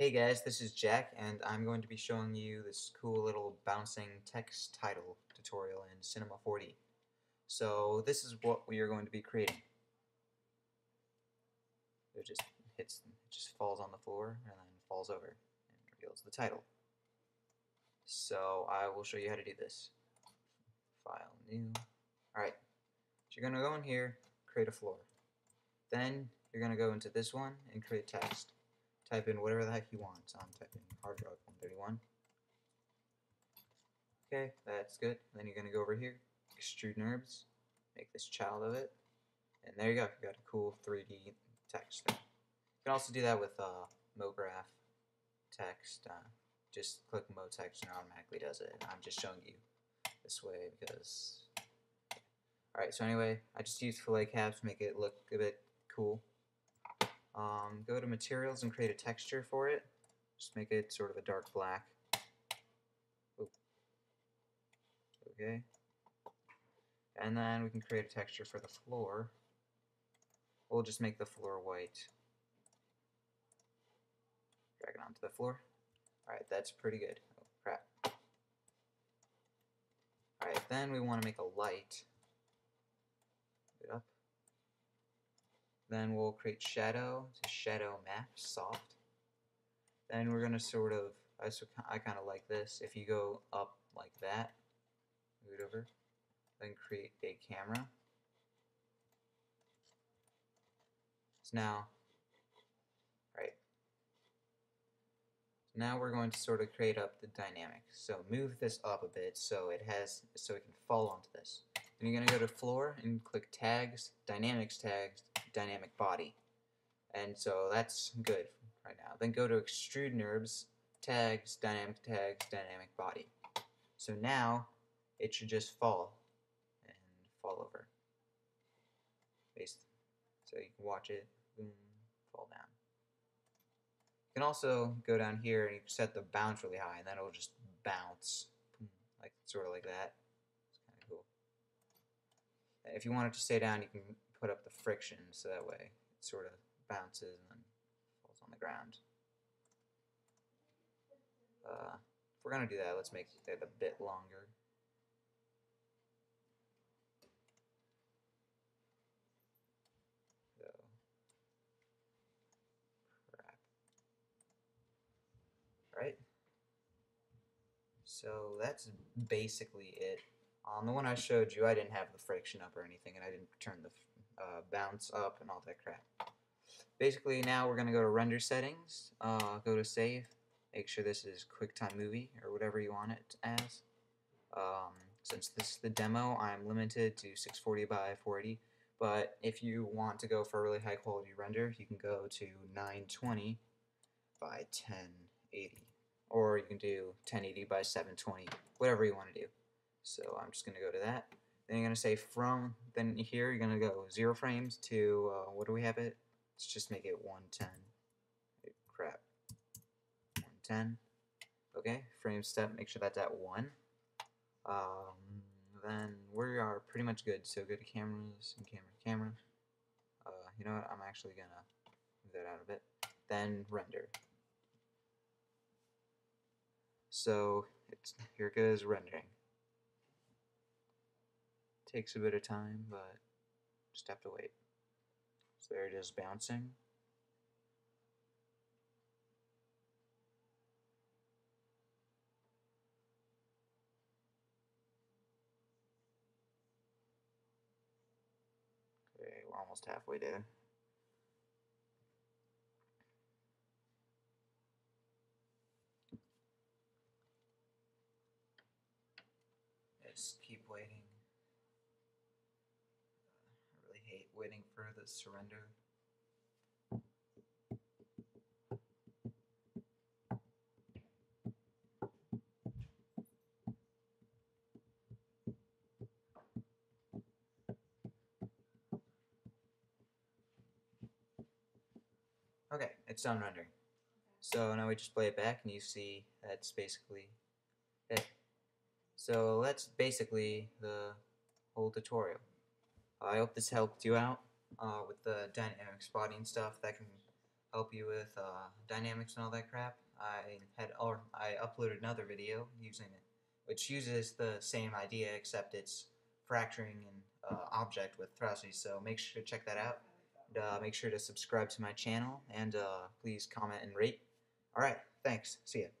Hey guys, this is Jack, and I'm going to be showing you this cool little bouncing text title tutorial in Cinema 4D. So this is what we are going to be creating. It just hits, it just falls on the floor and then falls over and reveals the title. So I will show you how to do this. File, new. Alright, so you're going to go in here, create a floor. Then you're going to go into this one and create text. Type in whatever the heck you want. So I'm typing hard rock 131. Okay, that's good. Then you're going to go over here, extrude NURBS, make this child of it, and there you go. You've got a cool 3D text there. You can also do that with MoGraph text. Just click Mo text and it automatically does it. I'm just showing you this way because. Alright, so anyway, I just used fillet caps to make it look a bit cool. Go to materials and create a texture for it. Just make it sort of a dark black. Oop. Okay. And then we can create a texture for the floor. We'll just make the floor white. Drag it onto the floor. Alright, that's pretty good. Oh, crap. Alright, then we want to make a light. Get up. Then we'll create shadow to shadow map soft. Then we're gonna sort of, I kind of like this. If you go up like that, move it over. Then create a camera. So now, right. Now we're going to sort of create up the dynamic. So move this up a bit so it has, so it can fall onto this. Then you're gonna go to floor and click tags, dynamics tags. Dynamic body, and so that's good right now. Then go to extrude NURBS, tags, dynamic body. So now it should just fall and fall over. Basically. So you can watch it, boom, fall down. You can also go down here and you can set the bounce really high, and then it'll just bounce, boom, like sort of like that. It's kind of cool. And if you want it to stay down, you can put up the friction so that way it sort of bounces and then falls on the ground. If we're going to do that, let's make it a bit longer. So, crap. Right? So that's basically it. On the one I showed you, I didn't have the friction up or anything, and I didn't turn the bounce up and all that crap. Basically, now we're going to go to render settings, go to save, make sure this is QuickTime Movie or whatever you want it as. Since this is the demo, I'm limited to 640 by 480, but if you want to go for a really high quality render, you can go to 920 by 1080, or you can do 1080 by 720, whatever you want to do. So I'm just going to go to that. Then you're going to say from, then here you're going to go 0 frames to, what do we have it? Let's just make it 110. Crap. 110. Okay, frame step, make sure that's at 1. Then we are pretty much good, so go to cameras and camera. You know what, I'm actually going to move that out a bit. Then render. So here it goes, rendering. Takes a bit of time, but just have to wait. So there it is, bouncing. Okay, we're almost halfway there. Just keep waiting. Waiting for the surrender. Okay, it's done rendering. So now we just play it back and you see that's basically it. So that's basically the whole tutorial. I hope this helped you out with the dynamic spotting stuff. That can help you with dynamics and all that crap, I uploaded another video using it, which uses the same idea except it's fracturing an object with velocity. So make sure to check that out. And, make sure to subscribe to my channel and please comment and rate. All right, thanks. See ya.